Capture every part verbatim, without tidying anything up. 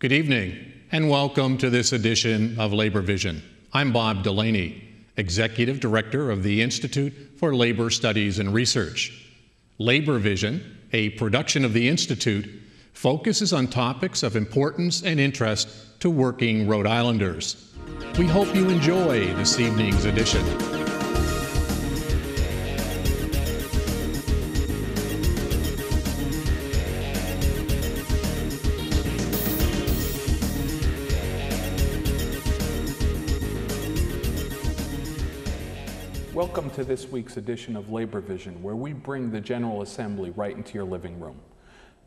Good evening, and welcome to this edition of Labor Vision. I'm Bob Delaney, Executive Director of the Institute for Labor Studies and Research. Labor Vision, a production of the Institute, focuses on topics of importance and interest to working Rhode Islanders. We hope you enjoy this evening's edition. Welcome to this week's edition of Labor Vision, where we bring the General Assembly right into your living room.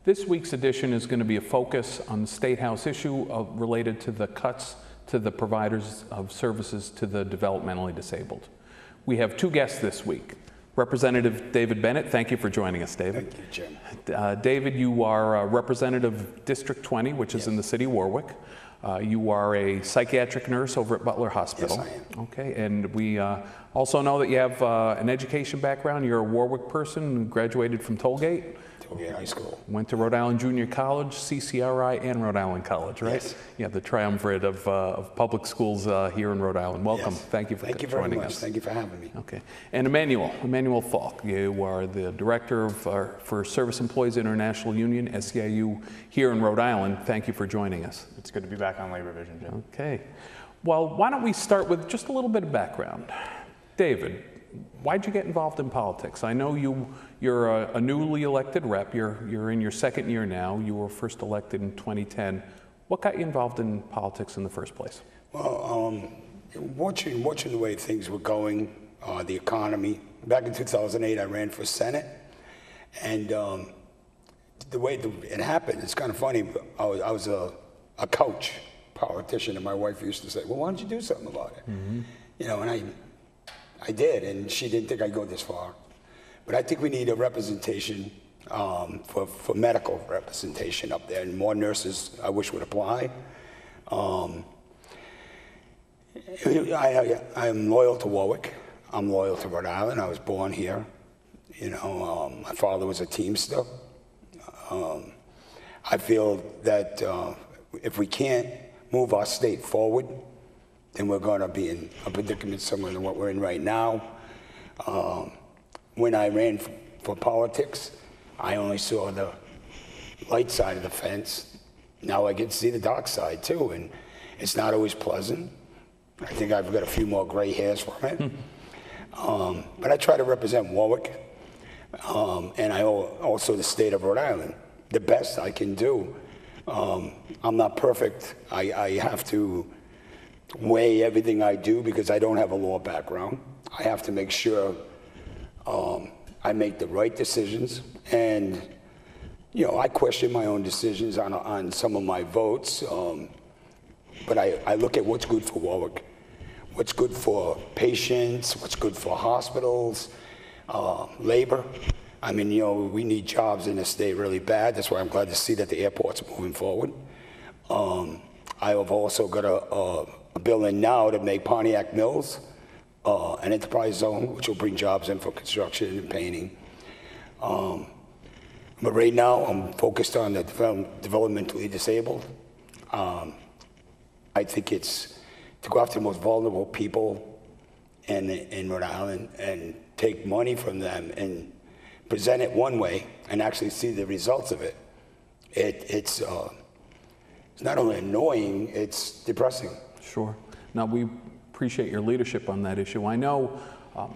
This week's edition is going to be a focus on the State House issue of, related to the cuts to the providers of services to the developmentally disabled. We have two guests this week. Representative David Bennett, thank you for joining us, David. Thank you, Jim. Uh, David, you are a representative of District twenty, which is yes. in the city of Warwick. Uh, you are a psychiatric nurse over at Butler Hospital. Yes, I am. Okay, and we uh, also know that you have uh, an education background. You're a Warwick person who graduated from Tollgate. Tollgate High School. Went to Rhode Island Junior College, C C R I, and Rhode Island College, right? Yes. Yeah, the triumvirate of, uh, of public schools uh, here in Rhode Island. Welcome. Yes. Thank you for Thank you joining very much. us. Thank you for having me. Okay, and Emmanuel, Emmanuel Falk. You are the director of, uh, for Service Employees International Union, S E I U, here in Rhode Island. Thank you for joining us. It's good to be back on Labor Vision, Jim. Okay. Well, why don't we start with just a little bit of background. David, why'd you get involved in politics? I know you, you're a, a newly elected rep. You're, you're in your second year now. You were first elected in twenty ten. What got you involved in politics in the first place? Well, um, watching, watching the way things were going, uh, the economy. Back in two thousand eight, I ran for Senate. And um, the way it happened, it's kind of funny. I was, I was a... a coach politician, and my wife used to say, well, why don't you do something about it? Mm-hmm. You know, and I I did, and she didn't think I'd go this far. But I think we need a representation um, for, for medical representation up there, and more nurses I wish would apply. Um, I, I, I'm loyal to Warwick. I'm loyal to Rhode Island. I was born here. You know, um, my father was a teamster. Um, I feel that uh, if we can't move our state forward, then we're going to be in a predicament similar to what we're in right now. Um, when I ran for, for politics, I only saw the light side of the fence. Now I get to see the dark side too, and it's not always pleasant. I think I've got a few more gray hairs from it. um, but I try to represent Warwick, um, and I also the state of Rhode Island, the best I can do. Um, I'm not perfect. I, I have to weigh everything I do because I don't have a law background. I have to make sure um, I make the right decisions. And, you know, I question my own decisions on, on some of my votes. Um, but I, I look at what's good for Warwick, what's good for patients, what's good for hospitals, uh, labor. I mean, you know, we need jobs in this state really bad. That's why I'm glad to see that the airport's moving forward. Um, I have also got a, a, a bill in now to make Pontiac Mills uh, an enterprise zone, which will bring jobs in for construction and painting. Um, but right now, I'm focused on the develop developmentally disabled. Um, I think it's to go after the most vulnerable people in, in Rhode Island and take money from them and present it one way and actually see the results of it. it it's, uh, it's not only annoying, it's depressing. Sure. Now, we appreciate your leadership on that issue. I know, um,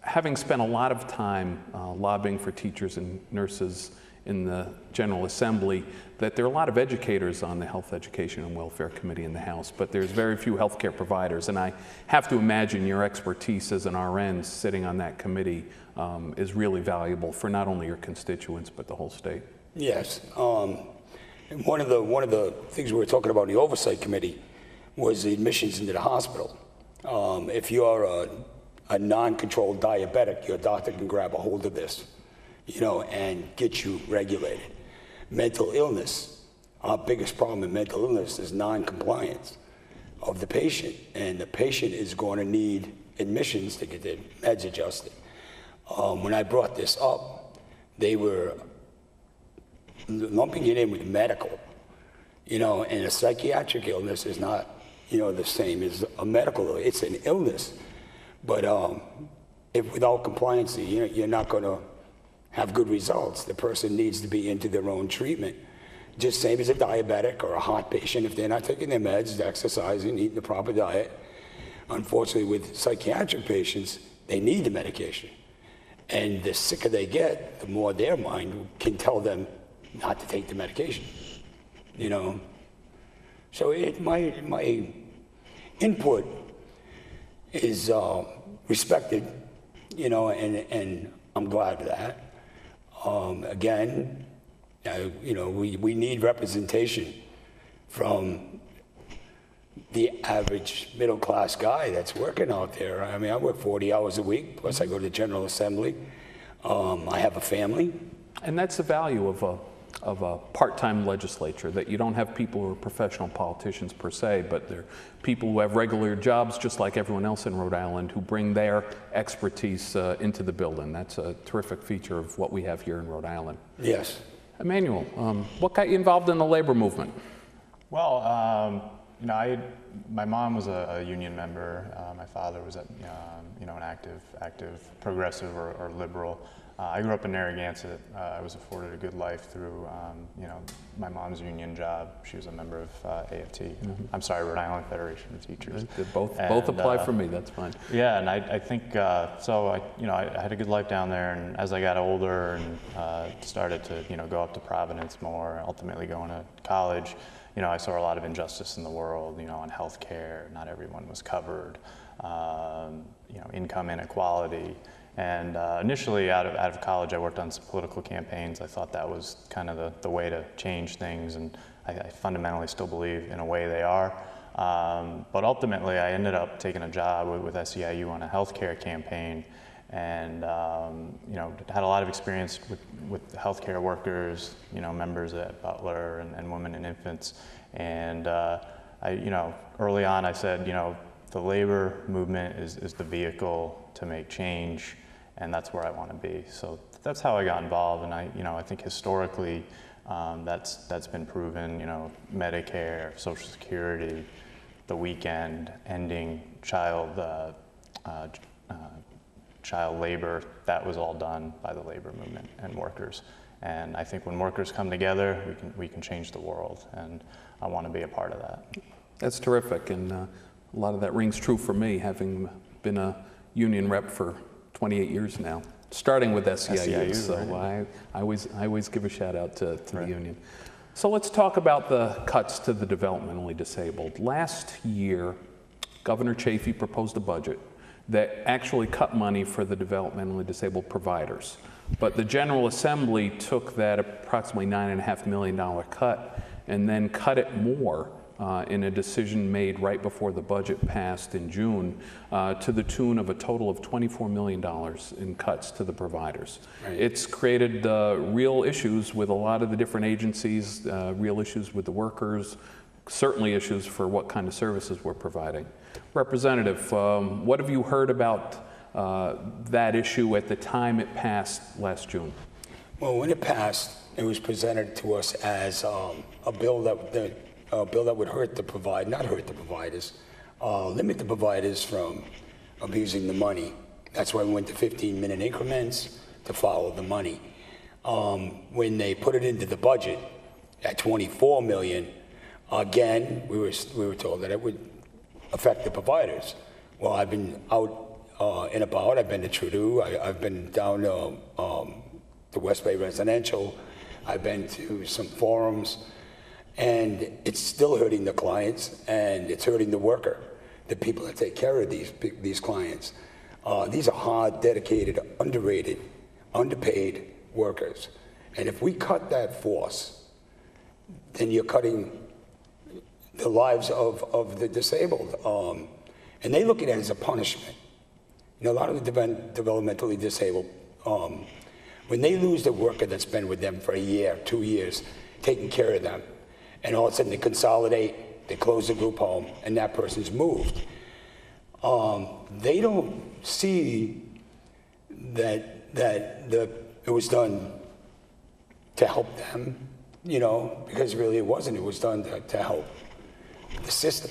having spent a lot of time uh, lobbying for teachers and nurses in the General Assembly, that there are a lot of educators on the Health Education and Welfare Committee in the House, but there's very few healthcare providers, and I have to imagine your expertise as an R N sitting on that committee um, is really valuable for not only your constituents, but the whole state. Yes, um, and one of the one of the things we were talking about in the Oversight Committee was the admissions into the hospital. Um, if you are a, a non-controlled diabetic, your doctor can grab a hold of this, you know, and get you regulated. Mental illness, our biggest problem in mental illness is non-compliance of the patient, and the patient is going to need admissions to get their meds adjusted. Um, when I brought this up, they were lumping it in with medical, you know, and a psychiatric illness is not, you know, the same as a medical. It's an illness, but um, if without compliancy, you know, you're not going to have good results. The person needs to be into their own treatment. Just same as a diabetic or a heart patient, if they're not taking their meds, exercising, eating the proper diet. Unfortunately, with psychiatric patients, they need the medication. And the sicker they get, the more their mind can tell them not to take the medication, you know? So it, my, my input is uh, respected, you know, and, and I'm glad of that. Um, again, I, you know, we, we need representation from the average middle-class guy that's working out there. I mean, I work forty hours a week, plus I go to the General Assembly. Um, I have a family. And that's the value of a, of a part-time legislature, that you don't have people who are professional politicians per se, but they're people who have regular jobs just like everyone else in Rhode Island who bring their expertise uh, into the building. That's a terrific feature of what we have here in Rhode Island. Yes. Emmanuel, um, what got you involved in the labor movement? Well, um, you know, I, my mom was a, a union member. Uh, my father was, a, um, you know, an active, active progressive or, or liberal. Uh, I grew up in Narragansett. Uh, I was afforded a good life through, um, you know, my mom's union job. She was a member of uh, A F T. Mm-hmm. I'm sorry, Rhode Island Federation of Teachers. Both, and, both apply uh, for me. That's fine. Yeah, and I, I think uh, so. I, you know, I, I had a good life down there, and as I got older and uh, started to, you know, go up to Providence more, ultimately going to college, you know, I saw a lot of injustice in the world. You know, on healthcare, not everyone was covered. Um, you know, income inequality. And uh, initially, out of, out of college, I worked on some political campaigns. I thought that was kind of the, the way to change things, and I, I fundamentally still believe in a way they are. Um, but ultimately, I ended up taking a job with, with S E I U on a healthcare campaign, and um, you know, had a lot of experience with, with healthcare workers, you know, members at Butler and, and women and infants. And uh, I, you know, early on, I said, you know, the labor movement is, is the vehicle to make change. And that's where I want to be. So that's how I got involved. And I, you know, I think historically, um, that's that's been proven. You know, Medicare, Social Security, the weekend, ending child uh, uh, uh, child labor. That was all done by the labor movement and workers. And I think when workers come together, we can we can change the world. And I want to be a part of that. That's terrific. And uh, a lot of that rings true for me, having been a union rep for twenty-eight years now, starting with S E I U, S E I U so right. I, I, always, I always give a shout out to, to right. the union. So let's talk about the cuts to the developmentally disabled. Last year, Governor Chafee proposed a budget that actually cut money for the developmentally disabled providers. But the General Assembly took that approximately nine point five million dollars cut and then cut it more Uh, in a decision made right before the budget passed in June uh, to the tune of a total of twenty-four million dollars in cuts to the providers. Right. It's created uh, real issues with a lot of the different agencies, uh, real issues with the workers, certainly issues for what kind of services we're providing. Representative, um, what have you heard about uh, that issue at the time it passed last June? Well, when it passed, it was presented to us as um, a bill that the a bill that would hurt the provide, not hurt the providers, uh, limit the providers from abusing the money. That's why we went to fifteen minute increments to follow the money. Um, when they put it into the budget at twenty-four million, again, we were, we were told that it would affect the providers. Well, I've been out uh, and about, I've been to Trudeau, I, I've been down to um, the West Bay Residential, I've been to some forums, and it's still hurting the clients, and it's hurting the worker, the people that take care of these these clients. Uh, these are hard, dedicated, underrated, underpaid workers. And if we cut that force, then you're cutting the lives of, of the disabled. Um, and they look at it as a punishment. You know, a lot of the de developmentally disabled, um, when they lose the worker that's been with them for a year, two years, taking care of them, and all of a sudden they consolidate, they close the group home, and that person's moved. Um, they don't see that that the, it was done to help them, you know, because really it wasn't. It was done to, to help the system.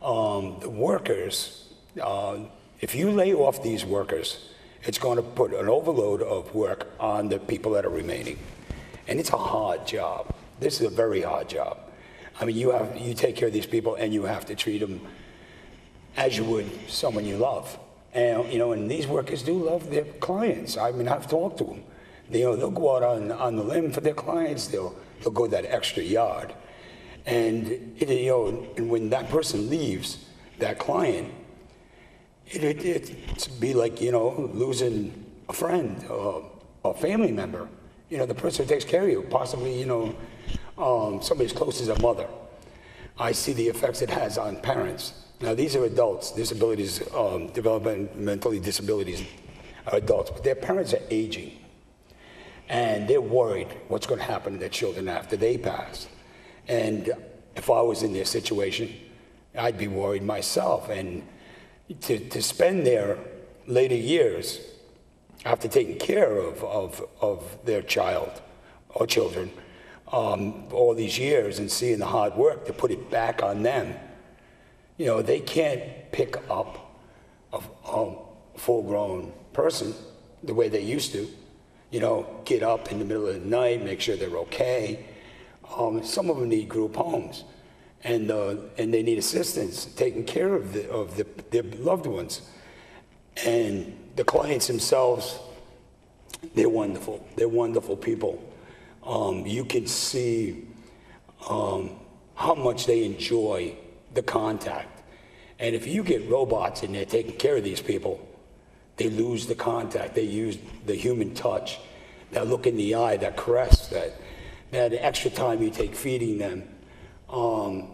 Um, the workers, uh, if you lay off these workers, it's going to put an overload of work on the people that are remaining. And it's a hard job. This is a very hard job. I mean, you have, you take care of these people and you have to treat them as you would someone you love. And, you know, and these workers do love their clients. I mean, I've talked to them. They, you know, they'll go out on, on the limb for their clients. They'll, they'll go that extra yard. And, it, you know, and when that person leaves, that client, it, it, it, it'd be like, you know, losing a friend or a family member. You know, the person who takes care of you, possibly, you know, um, somebody as close as a mother. I see the effects it has on parents. Now, these are adults, disabilities, um, developmentally disabilities, adults, but their parents are aging. And they're worried what's going to happen to their children after they pass. And if I was in their situation, I'd be worried myself. And to, to spend their later years after taking care of, of, of their child or children, um, all these years and seeing the hard work, to put it back on them, you know, they can't pick up a, a full-grown person the way they used to, you know, get up in the middle of the night, make sure they're okay. Um, some of them need group homes, and, uh, and they need assistance taking care of, the, of the, their loved ones. And the clients themselves, they're wonderful. They're wonderful people. Um, you can see um, how much they enjoy the contact. And if you get robots in there taking care of these people, they lose the contact. They use the human touch, that look in the eye, that caress, that, that extra time you take feeding them. Um,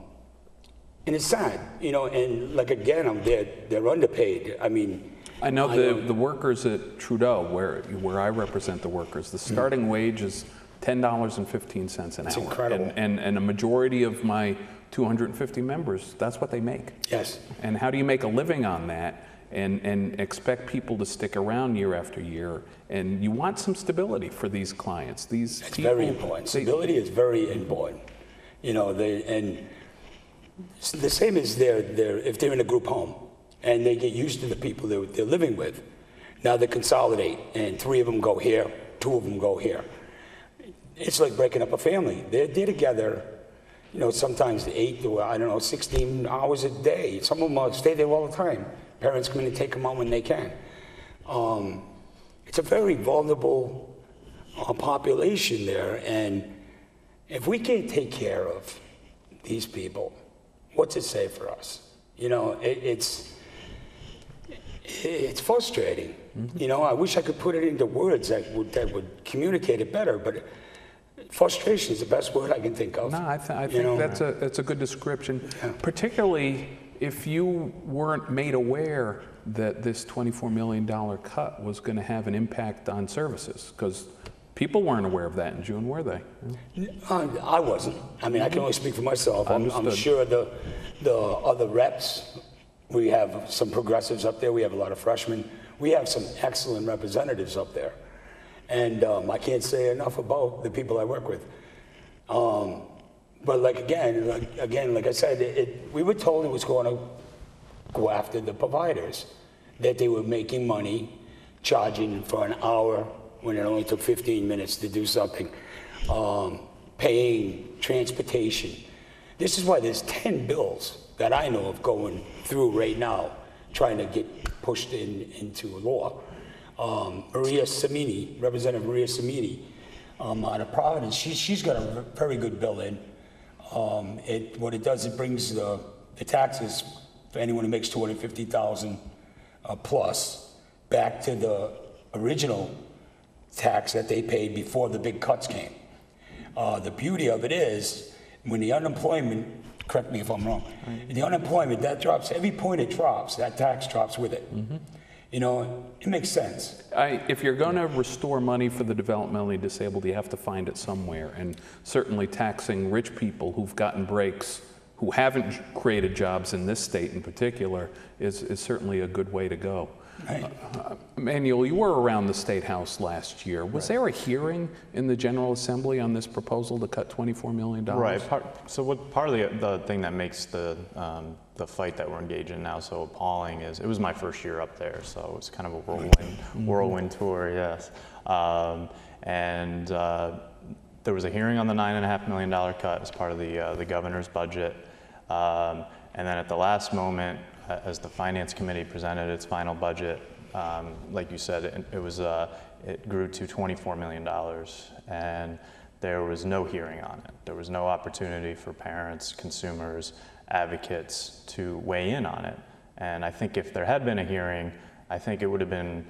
and it's sad, you know, and like, again, I'm they're, they're underpaid. I mean, I know the, I know the workers at Trudeau, where where I represent the workers, the starting mm-hmm. wage is ten dollars and fifteen cents an it's hour. Incredible. And, and, and a majority of my two hundred fifty members, that's what they make. Yes. And how do you make a living on that and, and expect people to stick around year after year? And you want some stability for these clients. These it's people, very important. Stability they, is very important. You know, they, and the same as they're, they're, if they're in a group home and they get used to the people they're, they're living with, now they consolidate and three of them go here, two of them go here. It's like breaking up a family. They're, they're together. You know, sometimes eight to, I don't know, sixteen hours a day. Some of them stay there all the time. Parents come in and take them on when they can. Um, it's a very vulnerable uh, population there. And if we can't take care of these people, what's it say for us? You know, it, it's, it's frustrating. Mm-hmm. You know, I wish I could put it into words that would, that would communicate it better, but frustration is the best word I can think of. No, I, th I think know? that's a that's a good description, yeah. Particularly if you weren't made aware that this twenty-four million dollar cut was going to have an impact on services, because people weren't aware of that in June, were they? I, I wasn't. I mean, I can only speak for myself. I'm, I'm sure the, the other reps, we have some progressives up there, we have a lot of freshmen, we have some excellent representatives up there. And um, I can't say enough about the people I work with. Um, but like again, like, again, like I said, it, it, we were told it was going to go after the providers, that they were making money, charging for an hour when it only took fifteen minutes to do something, um, paying transportation. This is why there's ten bills that I know of going through right now, trying to get pushed in, into law. Um, Maria Cimini, Representative Maria Cimini, um, out of Providence, she, she's got a very good bill in. Um, it, what it does, it brings the, the taxes for anyone who makes two hundred fifty thousand dollars uh, plus back to the original tax that they paid before the big cuts came. Uh, the beauty of it is, when the unemployment, correct me if I'm wrong, the unemployment, that drops, every point it drops, that tax drops with it. Mm-hmm. You know, it makes sense. I, if you're going to restore money for the developmentally disabled, you have to find it somewhere. And certainly taxing rich people who've gotten breaks, who haven't created jobs in this state in particular, is, is certainly a good way to go. Right. Uh, Emmanuel, you were around the State House last year. Was right. there a hearing in the General Assembly on this proposal to cut twenty-four million dollars? Right. Part, so what part of the, the thing that makes the um, the fight that we're engaged in now so appalling is it was my first year up there, so it was kind of a whirlwind whirlwind tour. Yes, um, and uh, there was a hearing on the nine and a half million dollar cut as part of the uh, the governor's budget, um, and then at the last moment, as the Finance Committee presented its final budget, um, like you said, it, it was uh, it grew to twenty-four million dollars, and there was no hearing on it. There was no opportunity for parents, consumers, advocates to weigh in on it. And I think if there had been a hearing, I think it would have been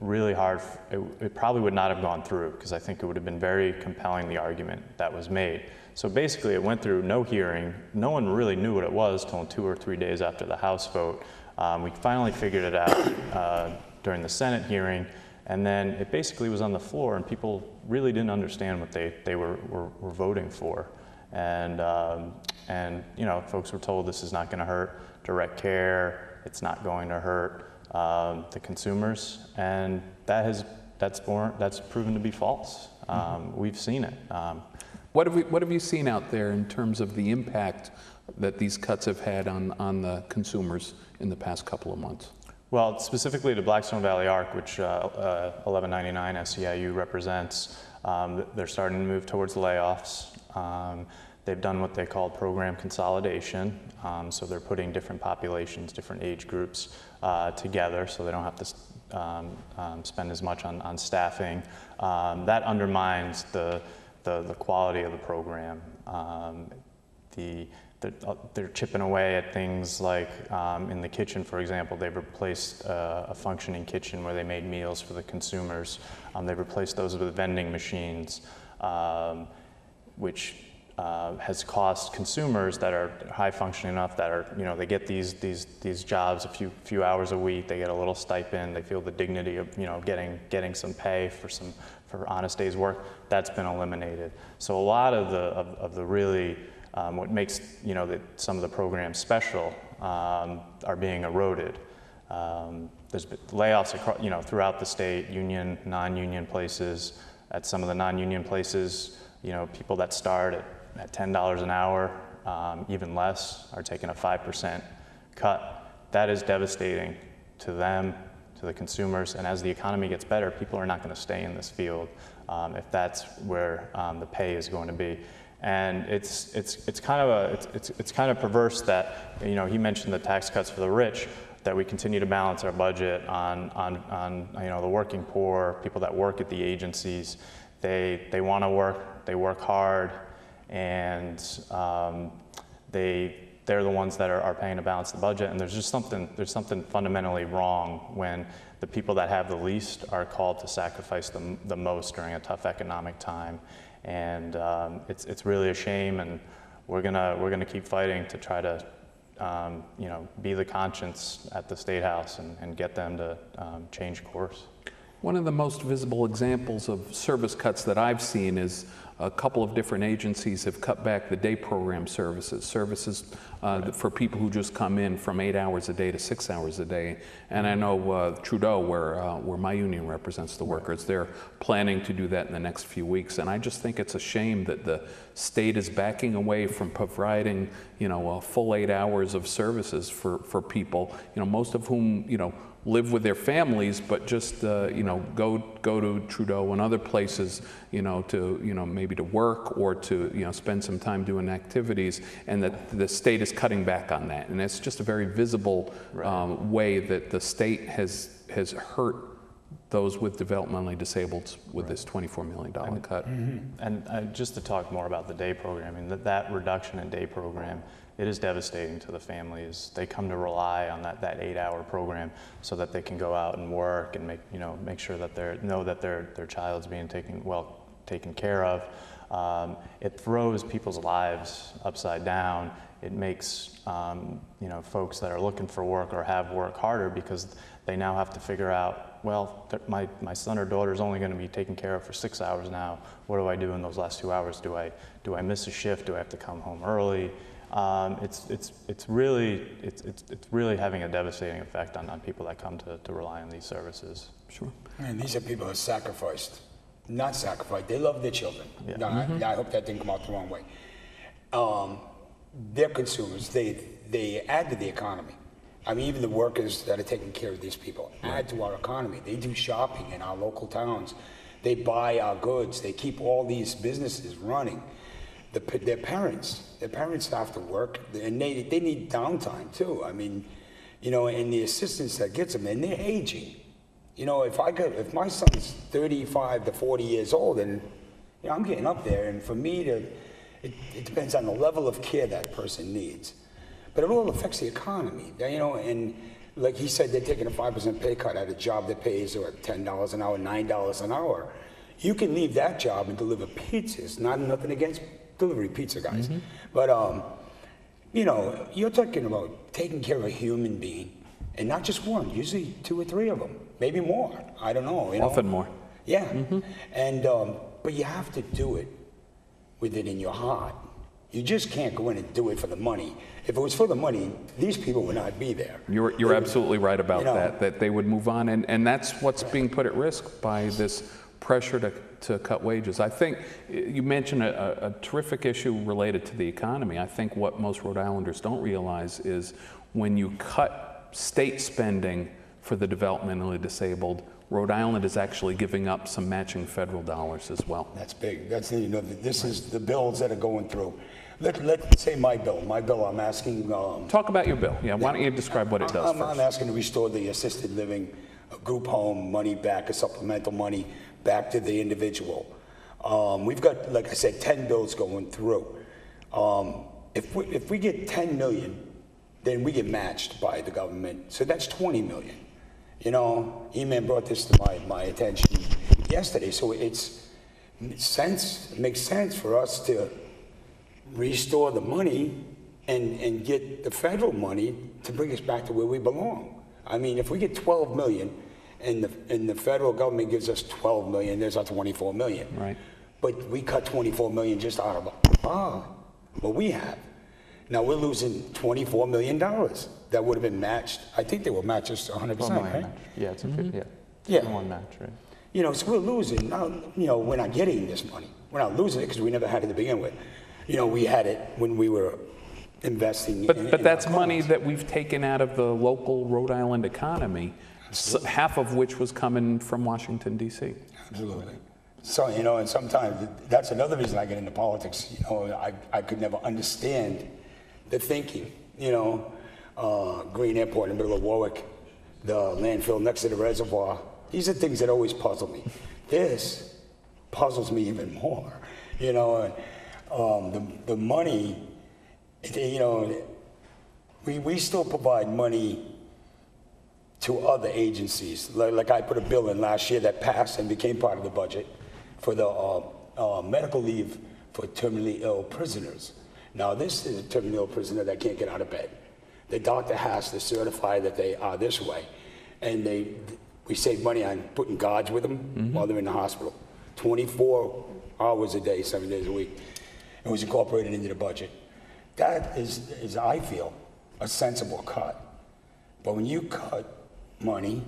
really hard. It, it probably would not have gone through, because I think it would have been very compelling, the argument that was made. So basically, it went through no hearing. No one really knew what it was till two or three days after the House vote. Um, we finally figured it out uh, during the Senate hearing, and then it basically was on the floor, and people really didn't understand what they they were were, were voting for, and um, and you know, folks were told this is not going to hurt direct care, it's not going to hurt um, the consumers, and that has that's born, that's proven to be false. Um, mm-hmm. We've seen it. Um, What have, we, what have you seen out there in terms of the impact that these cuts have had on, on the consumers in the past couple of months? Well, specifically to Blackstone Valley Arc, which uh, uh, eleven ninety-nine S E I U represents, um, they're starting to move towards layoffs. Um, they've done what they call program consolidation. Um, so they're putting different populations, different age groups uh, together, so they don't have to um, um, spend as much on, on staffing. Um, that undermines the The, the quality of the program. Um, the, the, uh, they're chipping away at things like um, in the kitchen, for example. They've replaced uh, a functioning kitchen where they made meals for the consumers. Um, they've replaced those with vending machines, um, which uh, has cost consumers that are high functioning enough that are, you know, they get these these these jobs a few few hours a week. They get a little stipend. They feel the dignity of, you know, getting getting some pay for some. for honest day's work. That's been eliminated. So a lot of the of, of the really um, what makes, you know, that some of the programs special um, are being eroded. Um, there's been layoffs across, you know, throughout the state, union, non-union places. At some of the non-union places, you know, people that start at, at ten dollars an hour, um, even less, are taking a five percent cut. That is devastating to them, to the consumers, and as the economy gets better, people are not going to stay in this field um, if that's where um, the pay is going to be. And it's it's it's kind of a it's, it's it's kind of perverse that, you know, he mentioned the tax cuts for the rich, that we continue to balance our budget on on on you know, the working poor, people that work at the agencies. They they want to work, they work hard, and um, they. They're the ones that are, are paying to balance the budget, and there's just something there's something fundamentally wrong when the people that have the least are called to sacrifice the, the most during a tough economic time, and um, it's it's really a shame. And we're gonna we're gonna keep fighting to try to um, you know, be the conscience at the State House and, and get them to um, change course. One of the most visible examples of service cuts that I've seen is a couple of different agencies have cut back the day program services, services uh, right. for people who just come in from eight hours a day to six hours a day. And I know uh, Trudeau, where, uh, where my union represents the workers, they're planning to do that in the next few weeks. And I just think it's a shame that the state is backing away from providing, you know, a full eight hours of services for, for people, you know, most of whom, you know, live with their families, but just uh, you know, go go to Trudeau and other places, you know, to you know maybe to work or to you know spend some time doing activities, and that the state is cutting back on that, and it's just a very visible right. um, way that the state has has hurt those with developmentally disabled with right. this twenty-four million dollar cut. Mm-hmm. And uh, just to talk more about the day program, I mean, that that reduction in day program. It is devastating to the families. They come to rely on that, that eight-hour program so that they can go out and work and make you know make sure that they know that their their child's being taken well taken care of. Um, it throws people's lives upside down. It makes um, you know folks that are looking for work or have work harder, because they now have to figure out, well, my my son or daughter is only going to be taken care of for six hours now. What do I do in those last two hours? Do I do I miss a shift? Do I have to come home early? Um, it's it's it's really it's, it's it's really having a devastating effect on, on people that come to, to rely on these services. Sure. And these are people who are sacrificed, not sacrificed. They love their children. Yeah. Now, mm-hmm. I, I hope that didn't come out the wrong way. Um, they're consumers. They they add to the economy. I mean, even the workers that are taking care of these people add to our economy. They do shopping in our local towns. They buy our goods. They keep all these businesses running. The, their parents, their parents have to work, and they, they need downtime too. I mean, you know, and the assistance that gets them, and they're aging. You know, if I could, if my son's thirty-five to forty years old, and you know, I'm getting up there, and for me to, it, it depends on the level of care that person needs. But it all affects the economy, you know, and like he said, they're taking a five percent pay cut at a job that pays or ten dollars an hour, nine dollars an hour. You can leave that job and deliver pizzas, not nothing against delivery pizza guys. Mm-hmm. But, um, you know, you're talking about taking care of a human being, and not just one, usually two or three of them, maybe more, I don't know. You Often know? more. Yeah, mm-hmm. and, um, but you have to do it with it in your heart. You just can't go in and do it for the money. If it was for the money, these people would not be there. You're, you're would, absolutely right about you know, that, that they would move on. And, and that's what's right. being put at risk by this pressure to, to cut wages. I think you mentioned a, a, a terrific issue related to the economy. I think what most Rhode Islanders don't realize is when you cut state spending for the developmentally disabled, Rhode Island is actually giving up some matching federal dollars as well. That's big. That's you know, this is the bills that are going through. Let, let's say my bill. My bill, I'm asking... Um, Talk about your bill. Yeah, why don't you describe what it does I'm, first. I'm asking to restore the assisted living, group home money back, a supplemental money back to the individual. Um, we've got, like I said, ten bills going through. Um, if, we, if we get ten million, then we get matched by the government. So that's twenty million. You know, E-Man brought this to my, my attention yesterday. So it's, it's sense, it makes sense for us to restore the money and, and get the federal money to bring us back to where we belong. I mean, if we get twelve million and the, and the federal government gives us twelve million, there's our twenty-four million. Right. But we cut twenty-four million just out of ah, what we have. Now we're losing twenty-four million dollars that would have been matched. I think they will match us one hundred percent, right? Match. Yeah, it's a mm-hmm. fifty, yeah. Yeah. One match, right? You know, so we're losing. Now, you know, we're not getting this money. We're not losing it because we never had it to begin with. You know, we had it when we were investing. But, in, but in that's money that we've taken out of the local Rhode Island economy, Absolutely. half of which was coming from Washington, D C. Absolutely. So, you know, and sometimes that's another reason I get into politics. You know, I, I could never understand the thinking, you know, uh, Green Airport in the middle of Warwick, the landfill next to the reservoir. These are things that always puzzle me. This puzzles me even more, you know. And, Um, the, the money, you know, we, we still provide money to other agencies. Like, like I put a bill in last year that passed and became part of the budget for the uh, uh, medical leave for terminally ill prisoners. Now, this is a terminally ill prisoner that can't get out of bed. The doctor has to certify that they are this way. And they, we save money on putting guards with them mm-hmm. while they're in the hospital, twenty-four hours a day, seven days a week. It was incorporated into the budget. That is, is, I feel, a sensible cut. But when you cut money,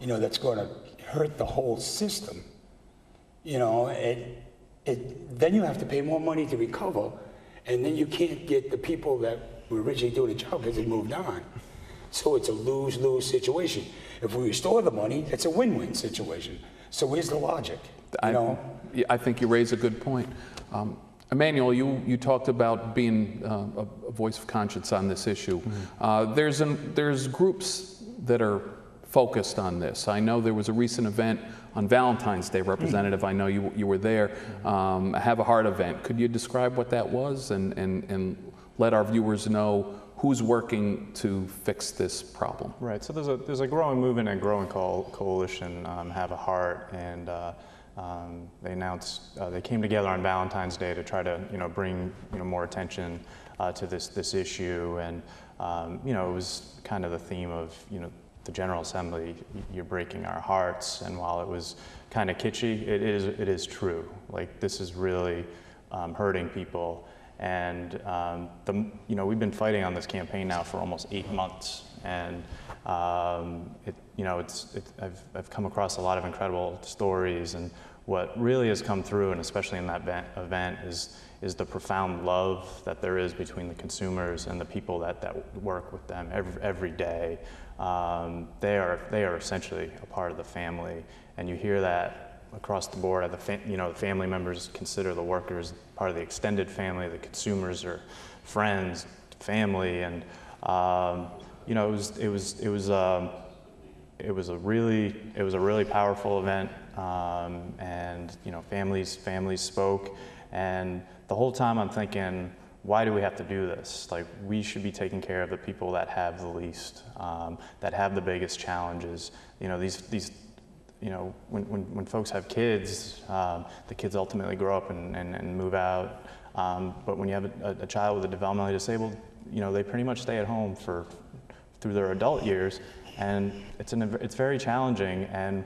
you know, that's going to hurt the whole system, you know, it, it, then you have to pay more money to recover, and then you can't get the people that were originally doing the job because they moved on. So it's a lose-lose situation. If we restore the money, it's a win-win situation. So where's the logic, you know? I, I think you raise a good point. Um, Emmanuel, you, you talked about being uh, a, a voice of conscience on this issue. Mm-hmm. uh, there's, an, there's groups that are focused on this. I know there was a recent event on Valentine's Day, Representative, I know you, you were there, um, a Have a Heart event. Could you describe what that was and, and, and let our viewers know who's working to fix this problem? Right, so there's a, there's a growing movement and growing co coalition, um, Have a Heart, and uh, Um, they announced uh, they came together on Valentine's Day to try to you know bring you know more attention uh, to this this issue, and um, you know it was kind of the theme of you know the General Assembly, you're breaking our hearts. And while it was kind of kitschy, it is it is true. Like, this is really um, hurting people, And um, the, you know, we've been fighting on this campaign now for almost eight months, and um, it, you know, it's, it, I've, I've come across a lot of incredible stories, and what really has come through, and especially in that event, event is, is the profound love that there is between the consumers and the people that, that work with them every, every day. Um, they are, they are essentially a part of the family, and you hear that across the board. The you know, the family members consider the workers part of the extended family, the consumers are friends, family, and um, you know, it was it was it was um, it was a really it was a really powerful event, um, and you know, families families spoke, and the whole time I'm thinking, why do we have to do this? Like, we should be taking care of the people that have the least, um, that have the biggest challenges. You know, these these. You know, when, when, when folks have kids, um, the kids ultimately grow up and, and, and move out. Um, but when you have a, a child with a developmentally disabled, you know, they pretty much stay at home for through their adult years, and it's an, it's very challenging. And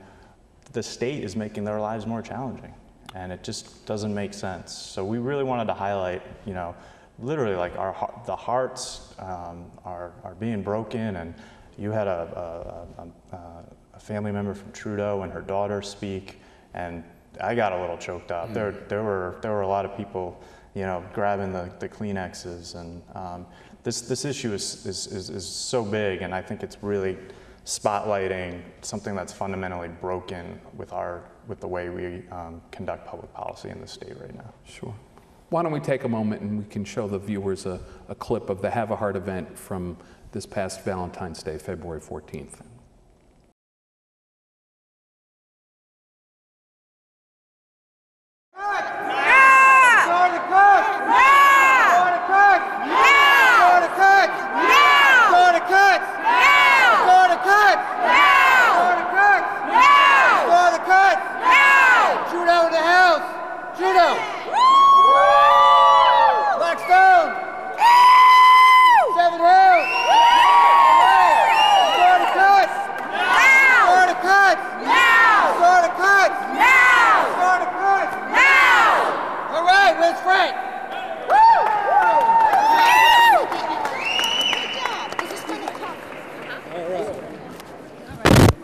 the state is making their lives more challenging, and it just doesn't make sense. So we really wanted to highlight, you know, literally like our the hearts um, are are being broken, and you had a. a, a, a a family member from Trudeau and her daughter speak, and I got a little choked up. Mm. There, there were there were a lot of people, you know, grabbing the, the Kleenexes, and um, this this issue is, is is is so big, and I think it's really spotlighting something that's fundamentally broken with our with the way we um, conduct public policy in the state right now. Sure. Why don't we take a moment and we can show the viewers a, a clip of the Have a Heart event from this past Valentine's Day, February fourteenth.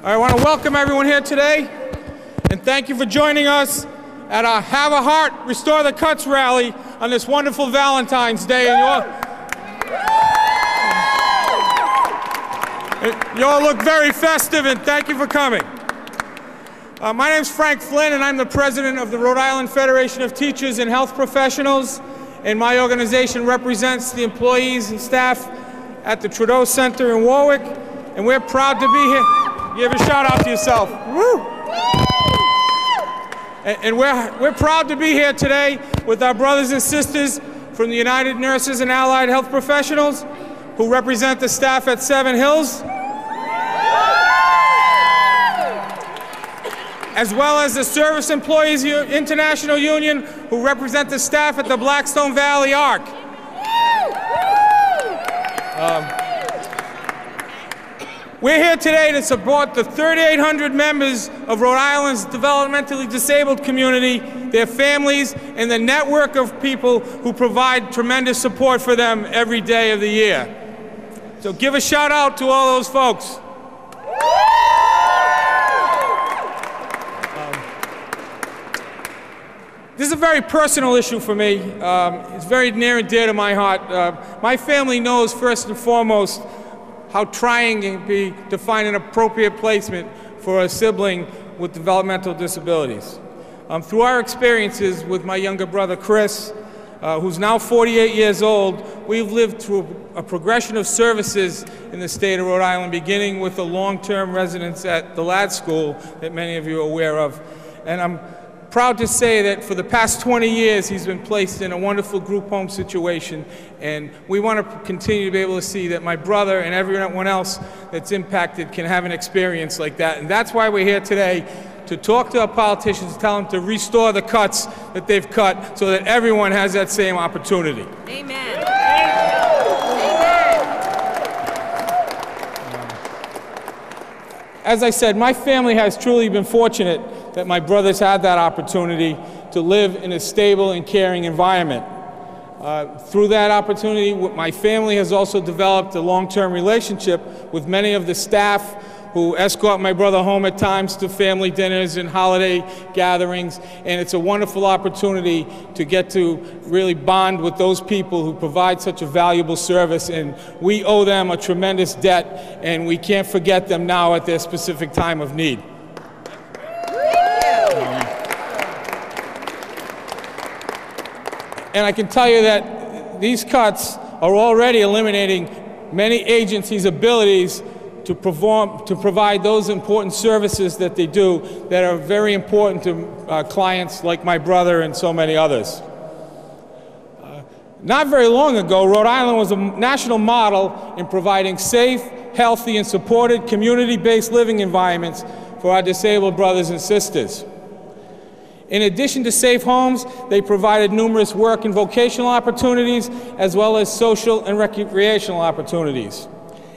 I want to welcome everyone here today, and thank you for joining us at our Have a Heart, Restore the Cuts rally on this wonderful Valentine's Day. And you all, you all look very festive, and thank you for coming. Uh, my name is Frank Flynn, and I'm the president of the Rhode Island Federation of Teachers and Health Professionals, and my organization represents the employees and staff at the Trudeau Center in Warwick, and we're proud to be here. Give a shout out to yourself. Woo. And, and we're, we're proud to be here today with our brothers and sisters from the United Nurses and Allied Health Professionals, who represent the staff at Seven Hills, as well as the Service Employees International Union, who represent the staff at the Blackstone Valley Arc. Um, We're here today to support the thirty-eight hundred members of Rhode Island's developmentally disabled community, their families, and the network of people who provide tremendous support for them every day of the year. So give a shout out to all those folks. Um, this is a very personal issue for me. Um, it's very near and dear to my heart. Uh, my family knows first and foremost how trying it can be to find an appropriate placement for a sibling with developmental disabilities. Um, through our experiences with my younger brother Chris, uh, who's now forty-eight years old, we've lived through a progression of services in the state of Rhode Island, beginning with a long-term residence at the Ladd School that many of you are aware of. And I'm proud to say that for the past twenty years, he's been placed in a wonderful group home situation, and we want to continue to be able to see that my brother and everyone else that's impacted can have an experience like that. And that's why we're here today, to talk to our politicians, tell them to restore the cuts that they've cut so that everyone has that same opportunity. Amen. As I said, my family has truly been fortunate that my brothers had that opportunity to live in a stable and caring environment. Uh, through that opportunity, my family has also developed a long-term relationship with many of the staff who escort my brother home at times to family dinners and holiday gatherings, and it's a wonderful opportunity to get to really bond with those people who provide such a valuable service, and we owe them a tremendous debt, and we can't forget them now at their specific time of need. And I can tell you that these cuts are already eliminating many agencies' abilities to perform, to provide those important services that they do that are very important to uh, clients like my brother and so many others. Uh, not very long ago, Rhode Island was a national model in providing safe, healthy, and supported community-based living environments for our disabled brothers and sisters. In addition to safe homes, they provided numerous work and vocational opportunities, as well as social and recreational opportunities.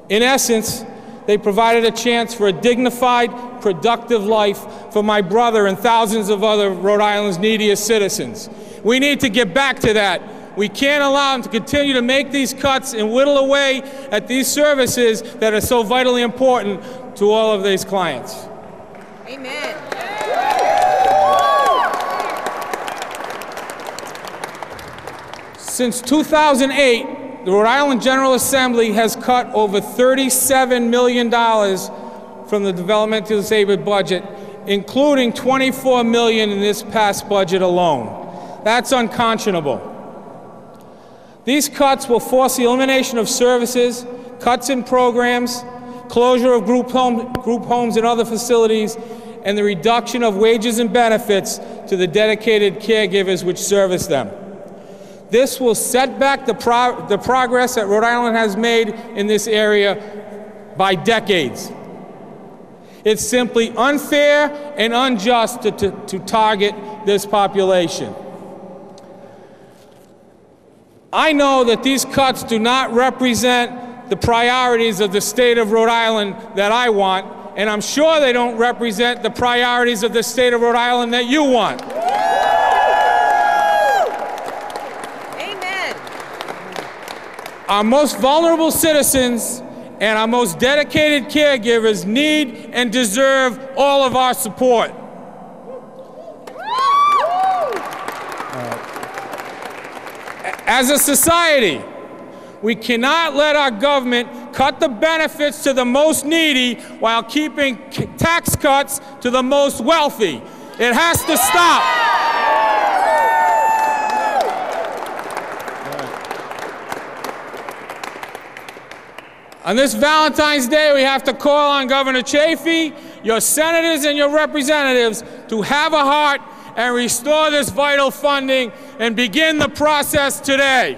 In essence, they provided a chance for a dignified, productive life for my brother and thousands of other Rhode Island's neediest citizens. We need to get back to that. We can't allow them to continue to make these cuts and whittle away at these services that are so vitally important to all of these clients. Amen. Since two thousand eight, the Rhode Island General Assembly has cut over thirty-seven million dollars from the developmentally disabled budget, including twenty-four million dollars in this past budget alone. That's unconscionable. These cuts will force the elimination of services, cuts in programs, closure of group, home, group homes and other facilities, and the reduction of wages and benefits to the dedicated caregivers which service them. This will set back the, pro the progress that Rhode Island has made in this area by decades. It's simply unfair and unjust to, to, to target this population. I know that these cuts do not represent the priorities of the state of Rhode Island that I want, and I'm sure they don't represent the priorities of the state of Rhode Island that you want. Our most vulnerable citizens and our most dedicated caregivers need and deserve all of our support. Uh, as a society, we cannot let our government cut the benefits to the most needy while keeping tax cuts to the most wealthy. It has to stop. On this Valentine's Day, we have to call on Governor Chafee, your senators and your representatives to have a heart and restore this vital funding and begin the process today.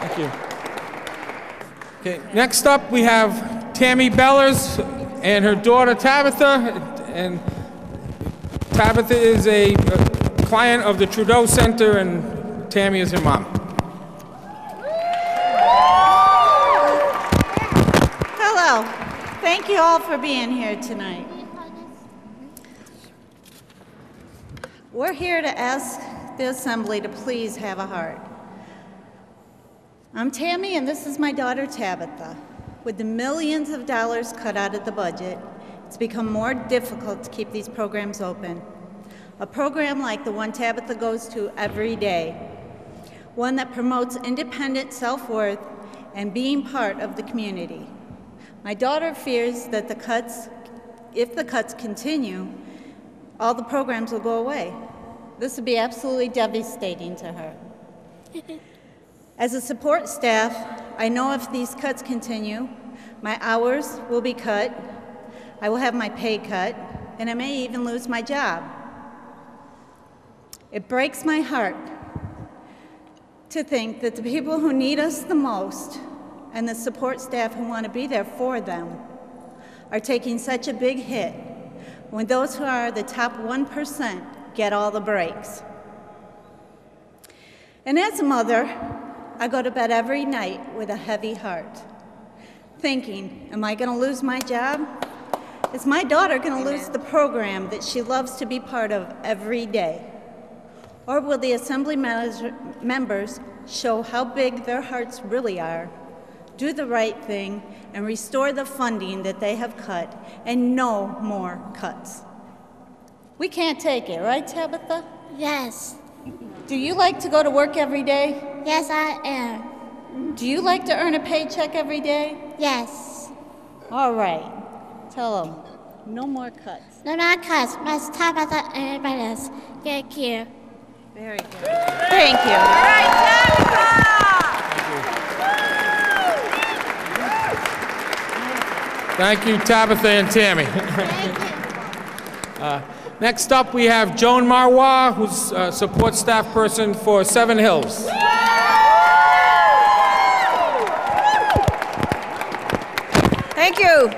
Thank you. Okay, next up, we have Tammy Bellers and her daughter Tabitha. And Tabitha is a client of the Trudeau Center, and Tammy is her mom. Hello. Thank you all for being here tonight. We're here to ask the Assembly to please have a heart. I'm Tammy, and this is my daughter Tabitha. With the millions of dollars cut out of the budget, it's become more difficult to keep these programs open. A program like the one Tabitha goes to every day, one that promotes independent self-worth and being part of the community. My daughter fears that the cuts, if the cuts continue, all the programs will go away. This would be absolutely devastating to her. As a support staff, I know if these cuts continue, my hours will be cut, I will have my pay cut, and I may even lose my job. It breaks my heart to think that the people who need us the most and the support staff who want to be there for them are taking such a big hit when those who are the top one percent get all the breaks. And as a mother, I go to bed every night with a heavy heart, thinking, am I going to lose my job? Is my daughter going to lose the program that she loves to be part of every day? Or will the Assembly members show how big their hearts really are, do the right thing, and restore the funding that they have cut, and no more cuts? We can't take it, right, Tabitha? Yes. Do you like to go to work every day? Yes, I am. Do you like to earn a paycheck every day? Yes. All right. Tell them. No more cuts. No more cuts. Miz Tabitha and Bennett. Thank you. Very good. Thank you. All right, Tabitha! Thank you, Tabitha and Tammy. Thank you. uh, next up, we have Joan Marois, who's a uh, support staff person for Seven Hills. Thank you.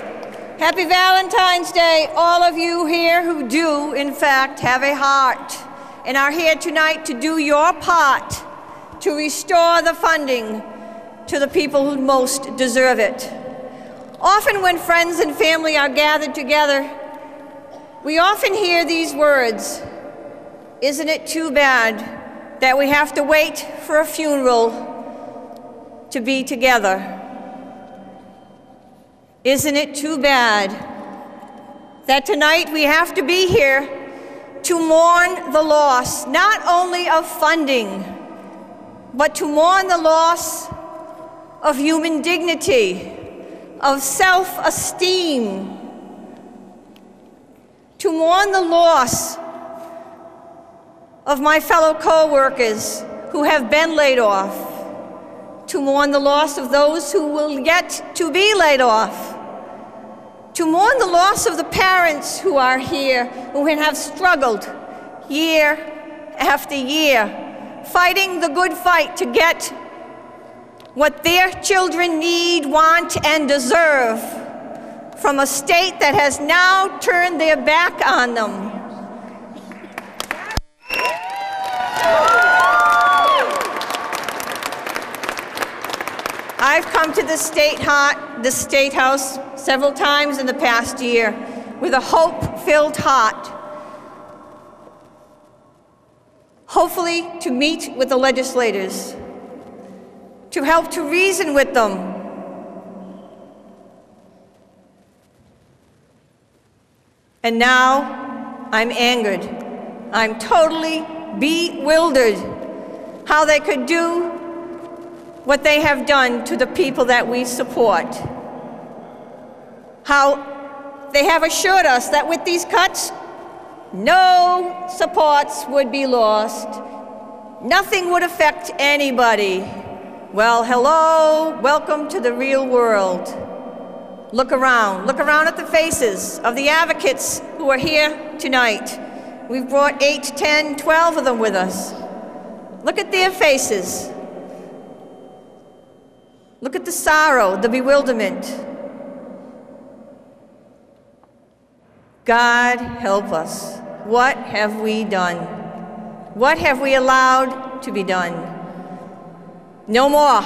Happy Valentine's Day, all of you here who do, in fact, have a heart and are here tonight to do your part to restore the funding to the people who most deserve it. Often when friends and family are gathered together, we often hear these words, "Isn't it too bad that we have to wait for a funeral to be together? Isn't it too bad that tonight we have to be here to mourn the loss, not only of funding, but to mourn the loss of human dignity, of self-esteem, to mourn the loss of my fellow co-workers who have been laid off, to mourn the loss of those who will yet to be laid off, to mourn the loss of the parents who are here, who have struggled year after year, fighting the good fight to get what their children need, want, and deserve from a state that has now turned their back on them. I've come to the state, heart, the state house several times in the past year with a hope-filled heart, hopefully to meet with the legislators, to help to reason with them, and now I'm angered. I'm totally bewildered how they could do what they have done to the people that we support. How they have assured us that with these cuts, no supports would be lost. Nothing would affect anybody. Well, hello, welcome to the real world. Look around, look around at the faces of the advocates who are here tonight. We've brought eight, ten, twelve of them with us. Look at their faces. Look at the sorrow, the bewilderment. God help us. What have we done? What have we allowed to be done? No more.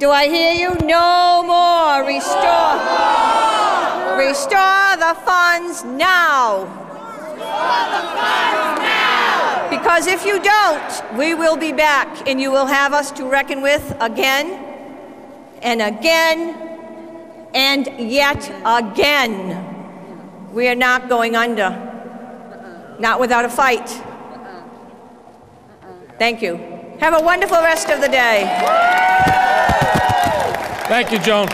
Do I hear you? No more. Restore. Restore the funds now. Restore the funds now. Because if you don't, we will be back and you will have us to reckon with again. And again, and yet again. We are not going under, uh-uh. Not without a fight. Uh-uh. Uh-uh. Thank you. Have a wonderful rest of the day. Thank you, Joan.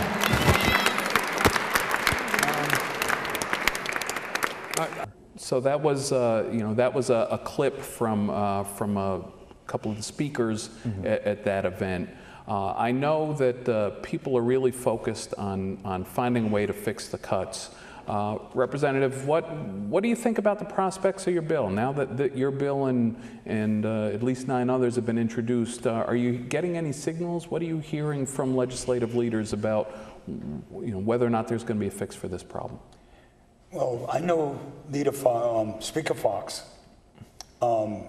Uh, so that was, uh, you know, that was a, a clip from uh, from a couple of the speakers mm-hmm. at, at that event. Uh, I know that uh, people are really focused on, on finding a way to fix the cuts. Uh, Representative, what, what do you think about the prospects of your bill? Now that, that your bill and, and uh, at least nine others have been introduced, uh, are you getting any signals? What are you hearing from legislative leaders about you know, whether or not there's going to be a fix for this problem? Well, I know Leader Fo um, Speaker Fox. Um,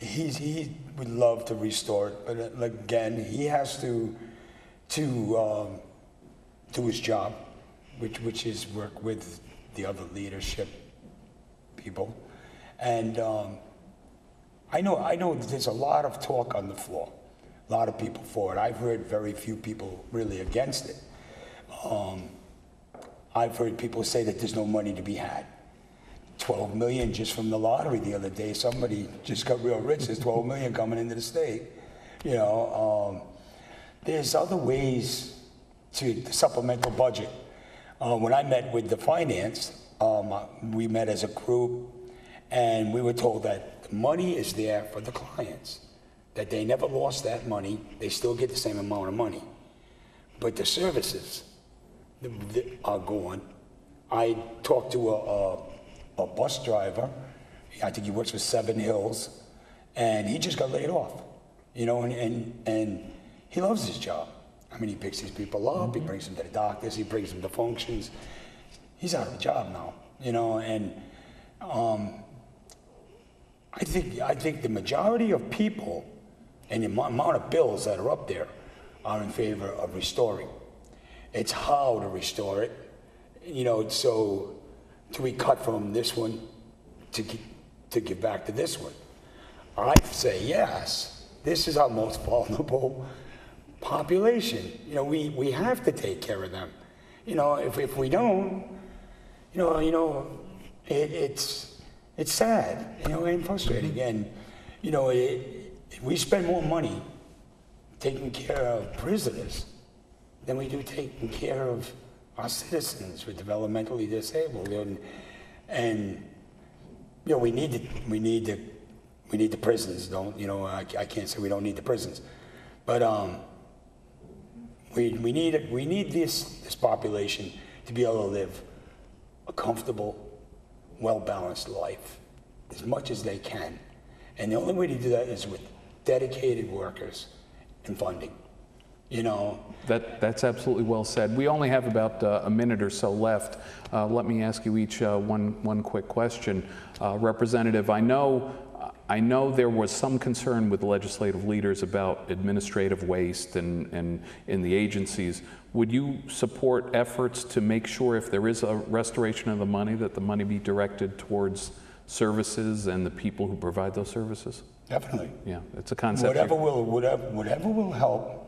He's, he would love to restore it, but again, he has to to um, do his job, which which is work with the other leadership people. And um, I know, I know there's a lot of talk on the floor, a lot of people for it. I've heard very few people really against it. Um, I've heard people say that there's no money to be had. twelve million just from the lottery the other day. Somebody just got real rich. There's twelve million coming into the state. You know, um, there's other ways to the supplemental budget. Uh, when I met with the finance, um, we met as a group, and we were told that the money is there for the clients, that they never lost that money. They still get the same amount of money. But the services are gone. I talked to a, a a bus driver, I think he works for Seven Hills, and he just got laid off, you know, and, and, and he loves his job. I mean, he picks these people up, mm-hmm. he brings them to the doctors, he brings them to functions. He's out of a job now, you know, and um, I think, I think the majority of people and the amount of bills that are up there are in favor of restoring. It's how to restore it, you know, so do we cut from this one to, to give back to this one? I say yes. This is our most vulnerable population. You know, we, we have to take care of them. You know, if, if we don't, you know, you know, it, it's, it's sad, you know, and frustrating. And, you know, it, we spend more money taking care of prisoners than we do taking care of our citizens were developmentally disabled, and, and you know we need the, we need the, we need the prisons. Don't you know? I, I can't say we don't need the prisons, but um, we we need it. We need this this population to be able to live a comfortable, well-balanced life as much as they can, and the only way to do that is with dedicated workers and funding. You know, that that's absolutely well said. We only have about uh, a minute or so left. Uh, let me ask you each uh, one one quick question, uh, Representative. I know, I know there was some concern with legislative leaders about administrative waste and and in the agencies. Would you support efforts to make sure if there is a restoration of the money that the money be directed towards services and the people who provide those services? Definitely. Yeah, it's a concept. Whatever will whatever whatever will help.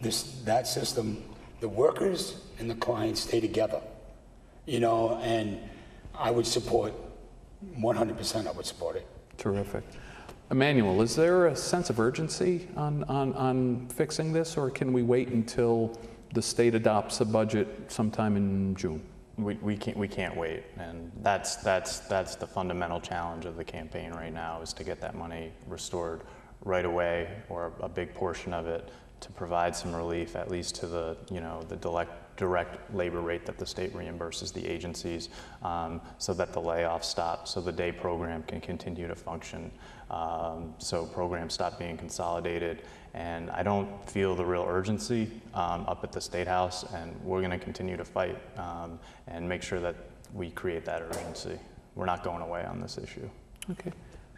This, that system, the workers and the clients stay together, you know, and I would support, one hundred percent I would support it. Terrific. Emmanuel, is there a sense of urgency on, on, on fixing this, or can we wait until the state adopts a budget sometime in June? We, we, can't, we can't wait, and that's, that's, that's the fundamental challenge of the campaign right now, is to get that money restored right away, or a big portion of it, to provide some relief, at least to the, you know, the direct, direct labor rate that the state reimburses the agencies, um, so that the layoffs stop, so the day program can continue to function, um, so programs stop being consolidated. And I don't feel the real urgency um, up at the State House, and we're gonna continue to fight um, and make sure that we create that urgency. We're not going away on this issue. Okay.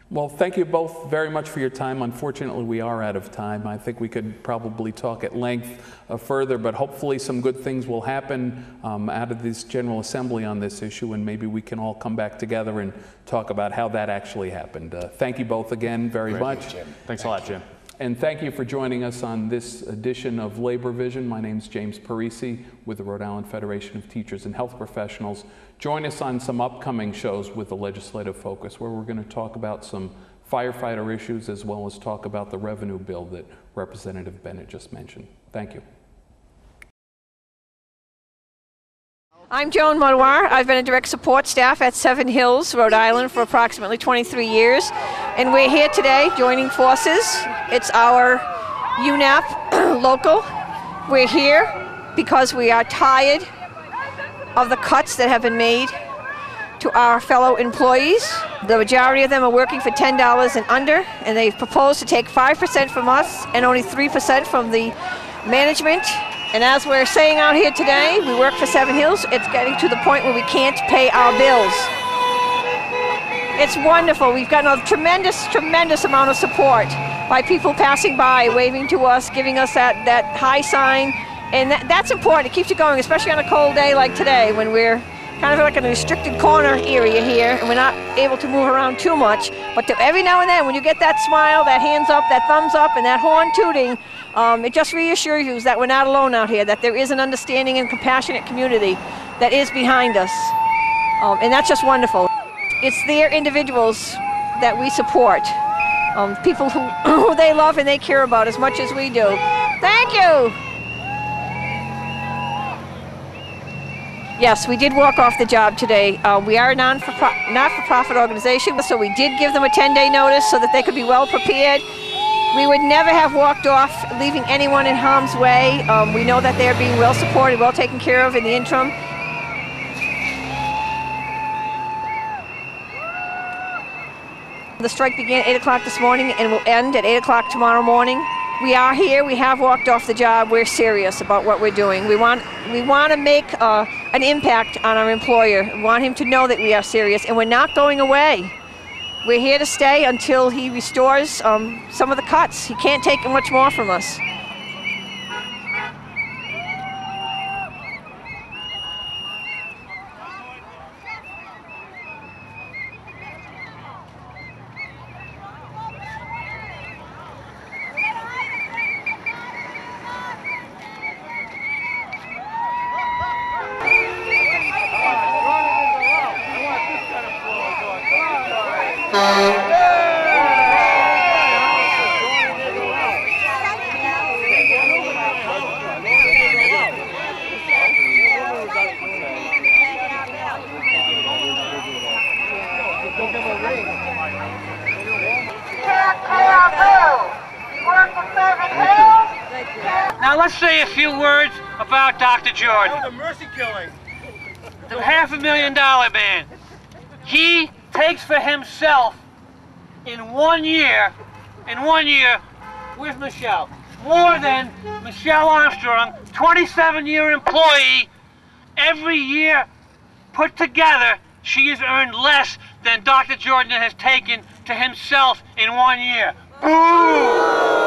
Well, thank you both very much for your time. Unfortunately, we are out of time. I think we could probably talk at length uh, further, but hopefully some good things will happen um, out of this General Assembly on this issue, and maybe we can all come back together and talk about how that actually happened. Uh, thank you both again very Great much. Jim. Thanks thank a lot, Jim. And thank you for joining us on this edition of Labor Vision. My name's James Parisi with the Rhode Island Federation of Teachers and Health Professionals. Join us on some upcoming shows with the legislative focus, where we're going to talk about some firefighter issues as well as talk about the revenue bill that Representative Bennett just mentioned. Thank you. I'm Joan Marois. I've been a direct support staff at Seven Hills, Rhode Island for approximately twenty-three years. And we're here today joining forces. It's our U N A P local. We're here because we are tired of the cuts that have been made to our fellow employees. The majority of them are working for ten dollars and under, and they've proposed to take five percent from us and only three percent from the management. And as we're saying out here today, we work for Seven Hills. It's getting to the point where we can't pay our bills. It's wonderful. We've gotten a tremendous, tremendous amount of support by people passing by, waving to us, giving us that, that high sign. And that, that's important. It keeps you going, especially on a cold day like today when we're kind of like in a restricted corner area here, and we're not able to move around too much. But to, every now and then, when you get that smile, that hands up, that thumbs up, and that horn tooting, um, it just reassures you that we're not alone out here, that there is an understanding and compassionate community that is behind us. Um, and that's just wonderful. It's their individuals that we support, um, people who, who they love and they care about as much as we do. Thank you. Yes, we did walk off the job today. Uh, we are a non-for-pro- not-for-profit organization, so we did give them a ten-day notice so that they could be well prepared. We would never have walked off leaving anyone in harm's way. Um, we know that they are being well supported, well taken care of in the interim. The strike began at eight o'clock this morning and will end at eight o'clock tomorrow morning. We are here. We have walked off the job. We're serious about what we're doing. We want we want to make uh, an impact on our employer. We want him to know that we are serious, and we're not going away. We're here to stay until he restores um, some of the cuts. He can't take much more from us. Now let's say a few words about Doctor Jordan. The mercy killing. The half a million dollar man. He takes for himself in one year, in one year, with Michelle, more than Michelle Armstrong, twenty-seven year employee, every year put together, she has earned less than Doctor Jordan has taken to himself in one year. Boo!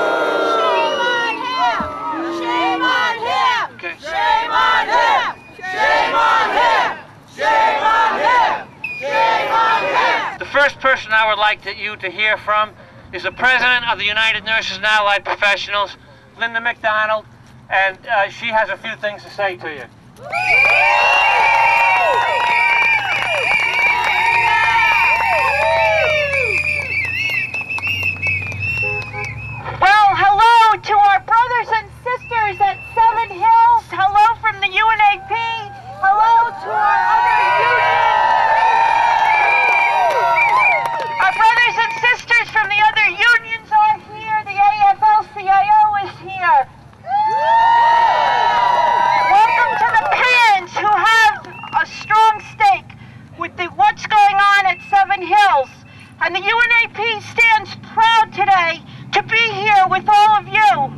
Shame on him! Shame on him! Okay. Shame on him! Shame on him! Shame on him! Shame on him! The first person I would like to, you to hear from is the president of the United Nurses and Allied Professionals, Linda McDonald, and uh, she has a few things to say to you. Well, hello to our brothers and sisters at Seven Hills. Hello from the U N A P. Hello to our other unions. Our brothers and sisters from the other unions are here. The A F L C I O is here. Welcome to the parents who have a strong stake with the what's going on at Seven Hills. And the U N A P stands proud today to be here with all of you.